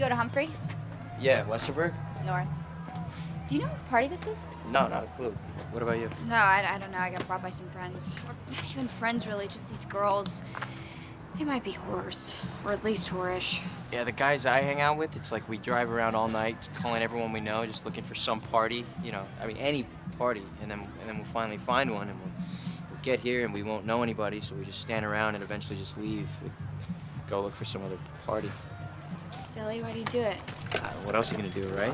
go to Humphrey? Yeah, Westerberg? North. Do you know whose party this is? No, not a clue. What about you? No, I don't know. I got brought by some friends. Or not even friends, really. Just these girls. They might be whores. Or at least whorish. Yeah, the guys I hang out with, it's like we drive around all night, calling everyone we know, just looking for some party. You know, I mean, any party. And then we'll finally find one, and we'll get here, and we won't know anybody, so we just stand around and eventually just leave. We go look for some other party. It's silly, why do you do it? What else are you gonna do, right?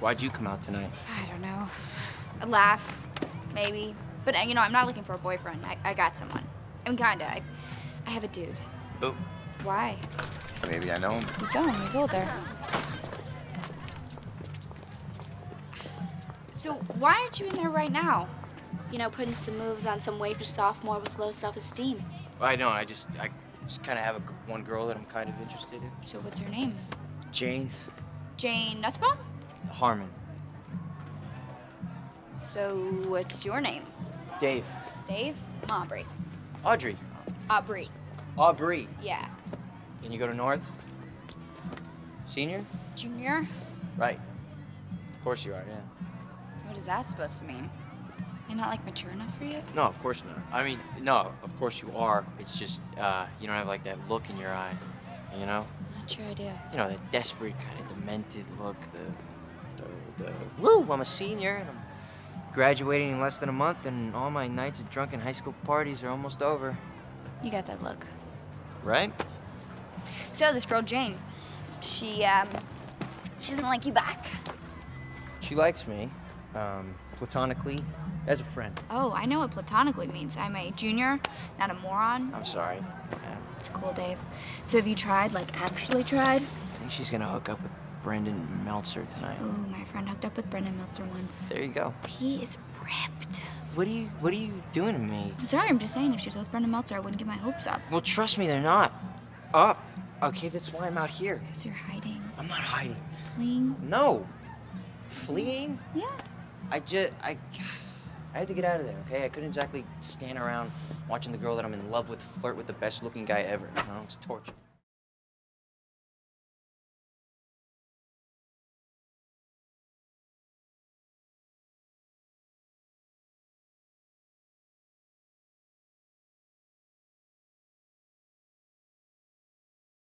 Why'd you come out tonight? I don't know. A laugh, maybe. But, you know, I'm not looking for a boyfriend. I got someone. I mean, kinda. I have a dude. Who? Why? Maybe I know him. You don't. He's older. So why aren't you in there right now? You know, putting some moves on some waifish sophomore with low self-esteem. Well, I don't. I just kind of have one girl that I'm kind of interested in. So what's her name? Jane. Jane Nussbaum? Harmon. So what's your name? Dave. Dave? I'm Aubrey. Audrey. Aubrey. Aubrey. Yeah. And you go to North? Senior? Junior. Right. Of course you are, yeah. What is that supposed to mean? You're not, like, mature enough for you? No, of course not. I mean, no, of course you are. It's just, you don't have, like, that look in your eye, you know? Not sure I do. You know, that desperate, kind of demented look, the woo, I'm a senior, and I'm graduating in less than a month, and all my nights at drunken high school parties are almost over. You got that look. Right? So, this girl, Jane, she doesn't like you back. She likes me, platonically. As a friend. Oh, I know what platonically means. I'm a junior, not a moron. I'm sorry. Yeah. It's cool, Dave. So have you tried, like actually tried? I think she's gonna hook up with Brendan Meltzer tonight. Oh, my friend hooked up with Brendan Meltzer once. There you go. He is ripped. What are you doing to me? I'm sorry, I'm just saying if she was with Brendan Meltzer, I wouldn't get my hopes up. Well, trust me, they're not up. Okay, that's why I'm out here. Because you're hiding. I'm not hiding. Fleeing? No. Fleeing? Yeah. I had to get out of there, okay? I couldn't exactly stand around watching the girl that I'm in love with flirt with the best-looking guy ever. You know, it's torture.